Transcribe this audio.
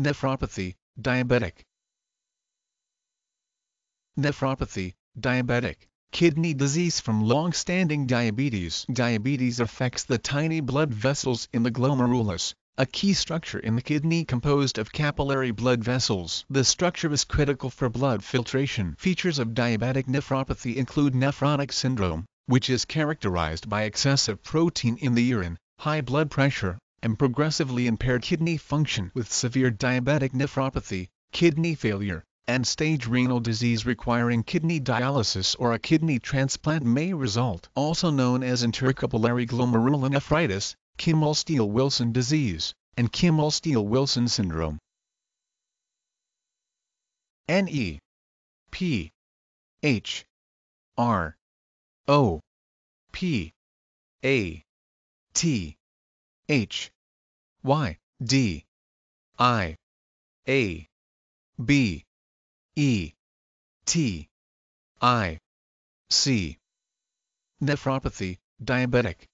Nephropathy, diabetic. Nephropathy, diabetic, kidney disease from long-standing diabetes. Diabetes affects the tiny blood vessels in the glomerulus, a key structure in the kidney composed of capillary blood vessels. The structure is critical for blood filtration. Features of diabetic nephropathy include nephrotic syndrome, which is characterized by excessive protein in the urine, high blood pressure, and progressively impaired kidney function. With severe diabetic nephropathy, kidney failure, and stage renal disease requiring kidney dialysis or a kidney transplant may result. Also known as intercapillary glomerulonephritis, Kimmelstiel-Wilson disease, and Kimmelstiel-Wilson syndrome. NEPHROPATHY, diabetic.